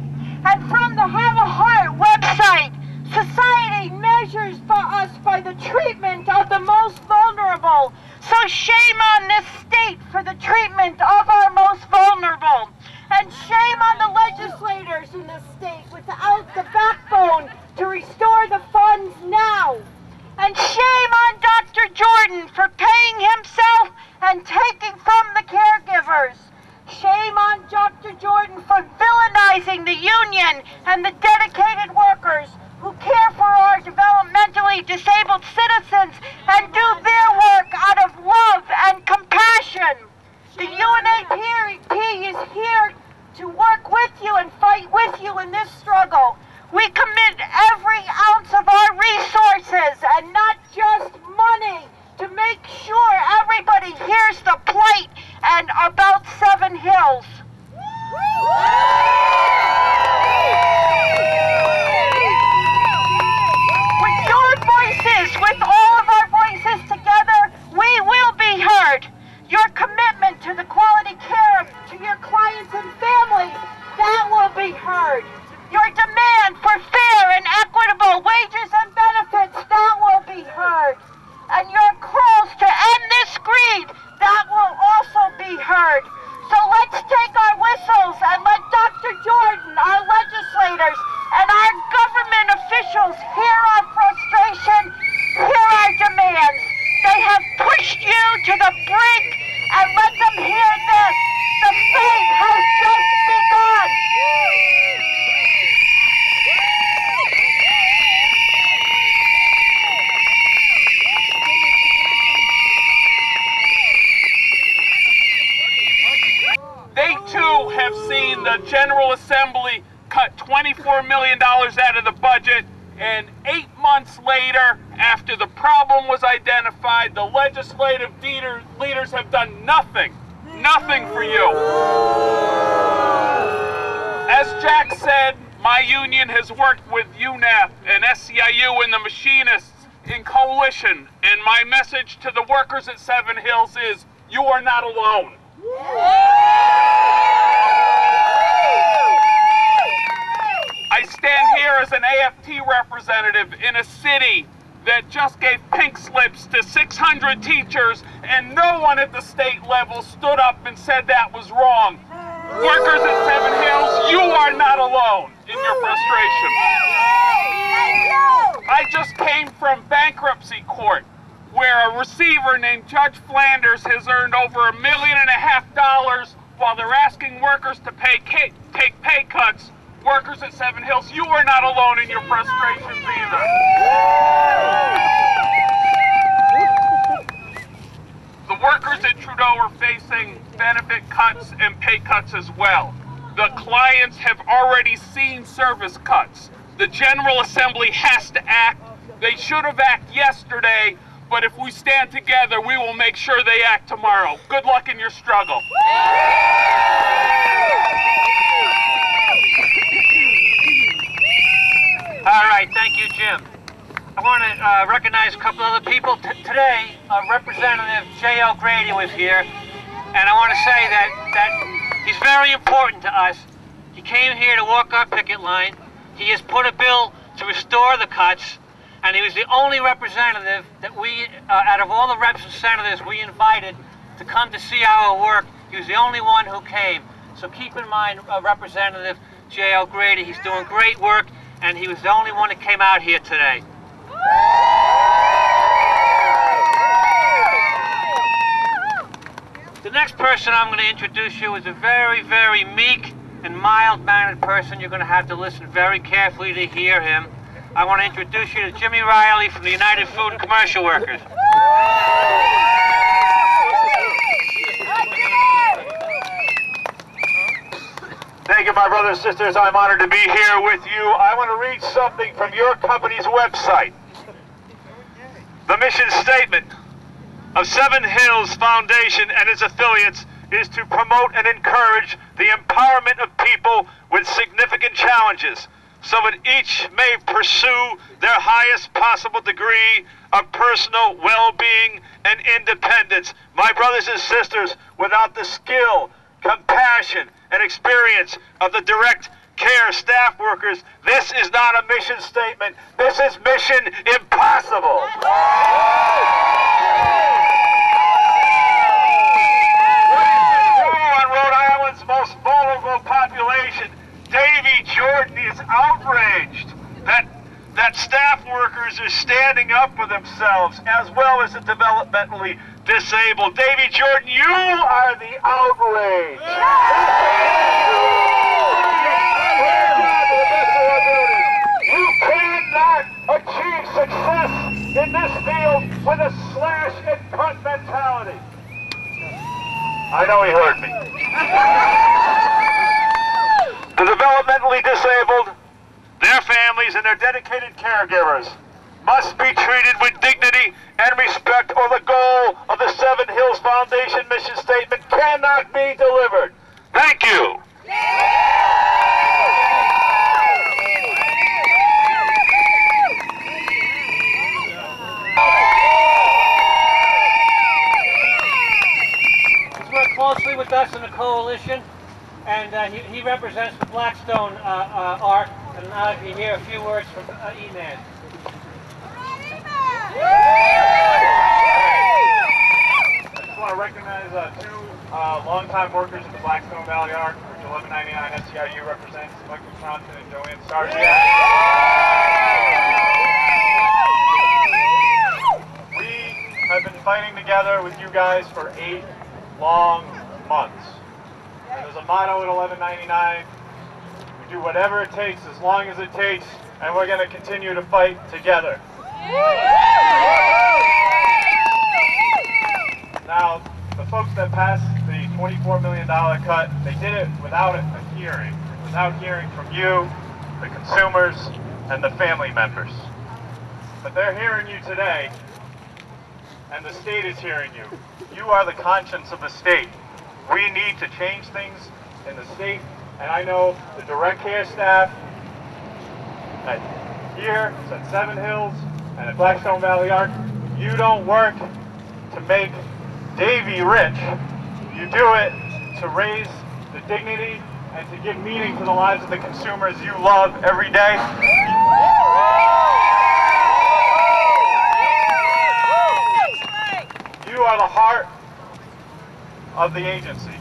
And from the Have a Heart website, society measures by us by the treatment of the most vulnerable. So shame on this state for the treatment of our most vulnerable. And shame on the legislators in this state without the backbone to restore the funds now. And shame on Doctor Jordan for paying himself and taking from the caregivers. Shame on Doctor Jordan for villainizing the union and the dedicated workers who care for our developmentally disabled citizens and do their work out of love and compassion. The U N A P is here to work with you and fight with you in this struggle. We commit every ounce of our resources and not just money to make sure everybody hears the plight and about Seven Hills. With your voices, with all of our voices together, we will be heard. Your commitment to the quality care to your clients and families, that will be heard. Your demand for fair and equitable wages and benefits, that will be heard. to the brink and let them hear this. The fight has just begun. They too have seen the General Assembly cut twenty-four million dollars out of the budget, and eight months later, after the problem was identified, the legislative leader, leaders have done nothing, nothing for you. As Jack said, my union has worked with U N A P and S E I U and the machinists in coalition, and my message to the workers at Seven Hills is, you are not alone. I stand here as an A F T representative in a city that just gave pink slips to six hundred teachers, and no one at the state level stood up and said that was wrong. Workers at Seven Hills, you are not alone in your frustration. I just came from bankruptcy court, where a receiver named Judge Flanders has earned over a million and a half dollars while they're asking workers to pay take pay cuts. Workers at Seven Hills, you are not alone in your frustrations either. The workers at Trudeau are facing benefit cuts and pay cuts as well. The clients have already seen service cuts. The General Assembly has to act. They should have acted yesterday, but if we stand together, we will make sure they act tomorrow. Good luck in your struggle. All right, thank you, Jim. I want to uh, recognize a couple other people. T today, uh, Representative J L Grady was here, and I want to say that, that he's very important to us. He came here to walk our picket line. He has put a bill to restore the cuts, and he was the only representative that we, uh, out of all the reps and senators we invited to come to see our work, he was the only one who came. So keep in mind uh, Representative J L Grady. He's doing great work, and he was the only one that came out here today. The next person I'm gonna introduce you is a very, very meek and mild-mannered person. You're gonna have to listen very carefully to hear him. I wanna introduce you to Jimmy Riley from the United Food and Commercial Workers. Thank you, my brothers and sisters. I'm honored to be here with you. I want to read something from your company's website. The mission statement of Seven Hills Foundation and its affiliates is to promote and encourage the empowerment of people with significant challenges, so that each may pursue their highest possible degree of personal well-being and independence. My brothers and sisters, without the skill, compassion, and experience of the direct care staff workers, this is not a mission statement. This is mission impossible. What is the rule on Rhode Island's most vulnerable population? Davy Jordan is outraged that, that staff workers are standing up for themselves, as well as the developmentally disabled. Davy Jordan, you are the outrage. You cannot achieve success in this field with a slash and cut mentality. I know he heard me. The developmentally disabled, their families, and their dedicated caregivers must be treated with dignity and respect, or the goal of the Seven Hills Foundation mission statement cannot be delivered. Thank you. He's worked closely with us in the coalition, and uh, he, he represents the Blackstone uh, uh, Arc. And now if you hear a few words from uh, E-Man. I just want to recognize uh, two uh, longtime workers at the Blackstone Valley Arc, which eleven ninety-nine S E I U represents, Michael Thompson and Joanne Sargent. We have been fighting together with you guys for eight long months. And there's a motto at eleven ninety-nine, we do whatever it takes, as long as it takes, and we're going to continue to fight together. Now, the folks that passed the twenty-four million dollar cut, they did it without a hearing, without hearing from you, the consumers, and the family members. But they're hearing you today, and the state is hearing you. You are the conscience of the state. We need to change things in the state, and I know the direct care staff at here, it's at Seven Hills, and at Blackstone Valley Arc, you don't work to make Davy rich. You do it to raise the dignity and to give meaning to the lives of the consumers you love every day. You are the heart of the agency,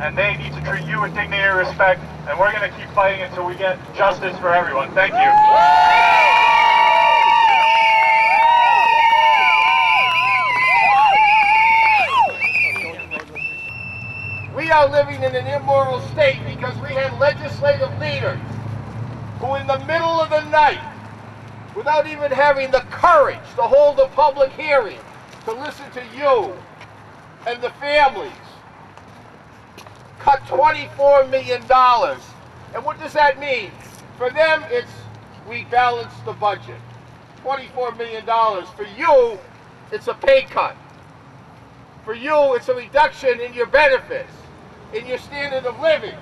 and they need to treat you with dignity and respect, and we're going to keep fighting until we get justice for everyone. Thank you. We are living in an immoral state because we had legislative leaders who in the middle of the night, without even having the courage to hold a public hearing, to listen to you and the families, cut twenty-four million dollars. And what does that mean? For them, it's we balance the budget. twenty-four million dollars. For you, it's a pay cut. For you, it's a reduction in your benefits, in your standard of living.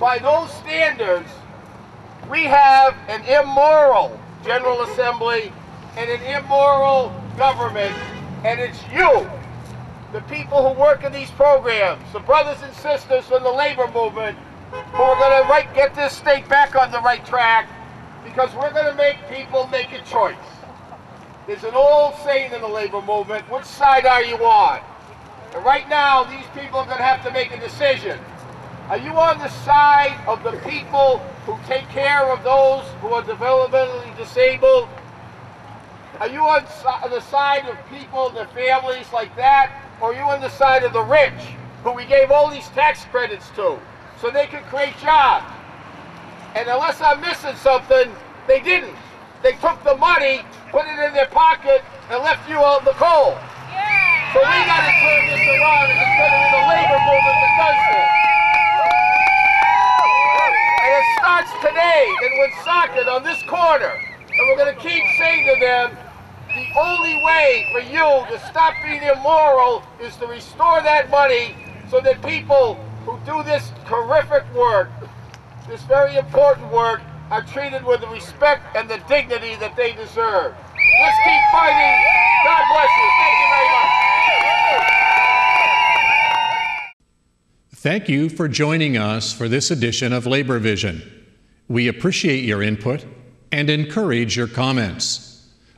By those standards, we have an immoral General Assembly and an immoral government, and it's you, the people who work in these programs, the brothers and sisters from the labor movement, who are going to right, get this state back on the right track, because we're going to make people make a choice. There's an old saying in the labor movement, which side are you on? And right now, these people are going to have to make a decision. Are you on the side of the people who take care of those who are developmentally disabled? Are you on the side of people and their families like that? Or are you on the side of the rich, who we gave all these tax credits to, so they could create jobs? And unless I'm missing something, they didn't. They took the money, put it in their pocket, and left you out in the cold. Yeah. So we got to turn this around, and it's going to be the labor movement that does this. And it starts today in Woonsocket on this corner, and we're going to keep saying to them, the only way for you to stop being immoral is to restore that money so that people who do this horrific work, this very important work, are treated with the respect and the dignity that they deserve. Let's keep fighting. God bless you. Thank you very much. Thank you for joining us for this edition of Labor Vision. We appreciate your input and encourage your comments.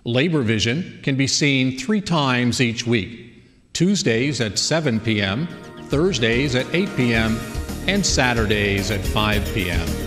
Labor Vision can be seen three times each week, Tuesdays at seven p m, Thursdays at eight p m, and Saturdays at five p m